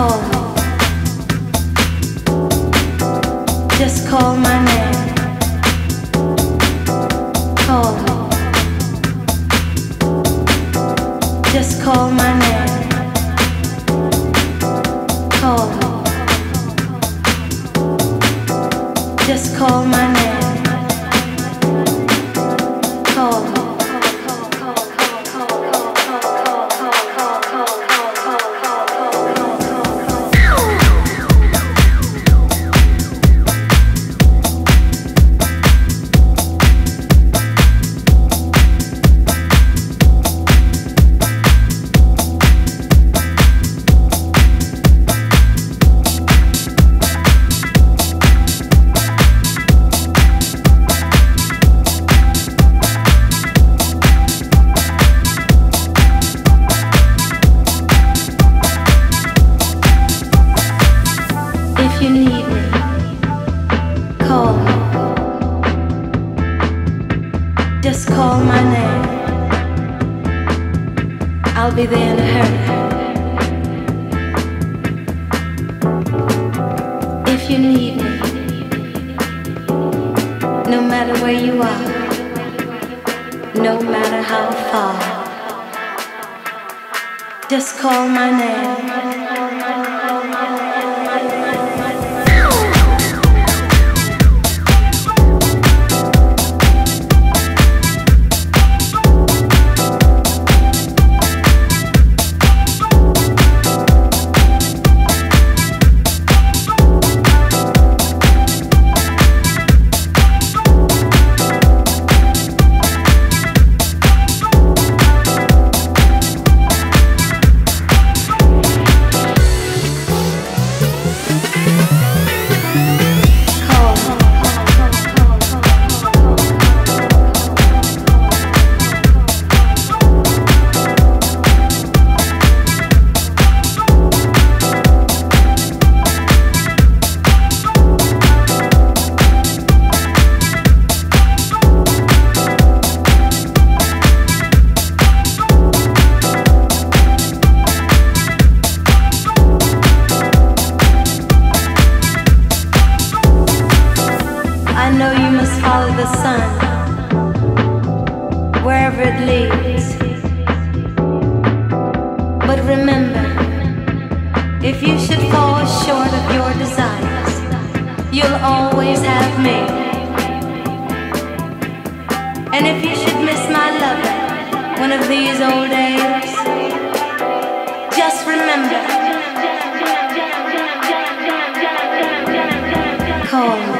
call me. Just call my name. Call me. Just call my name. Call me. Just call my name. Call me. If you need me, call me. Just call my name. I'll be there in a hurry. If you need me, no matter where you are, no matter how far, just call my name. Follow the sun, wherever it leads. But remember, if you should fall short of your desires, you'll always have me. And if you should miss my love one of these old days, just remember, call me.